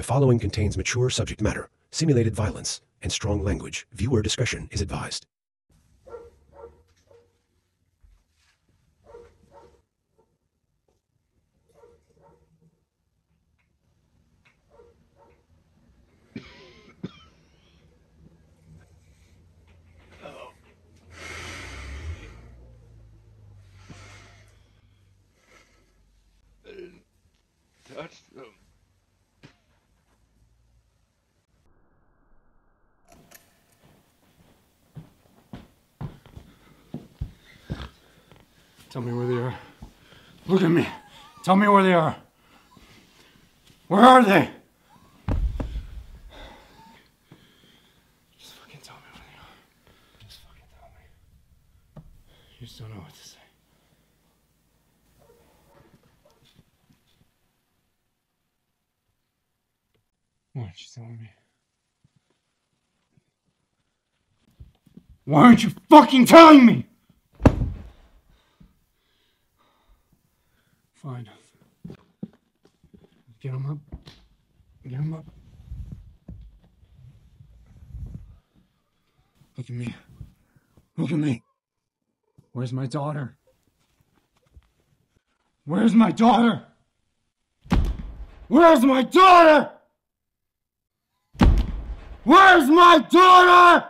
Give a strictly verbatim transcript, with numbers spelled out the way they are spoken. The following contains mature subject matter, simulated violence, and strong language. Viewer discretion is advised. Tell me where they are. Look at me. Tell me where they are. Where are they? Just fucking tell me where they are. Just fucking tell me. You just don't know what to say. Why aren't you telling me? Why aren't you fucking telling me? Fine. Get him up. Get him up. Look at me. Look at me. Where's my daughter? Where's my daughter? Where's my daughter? Where's my daughter?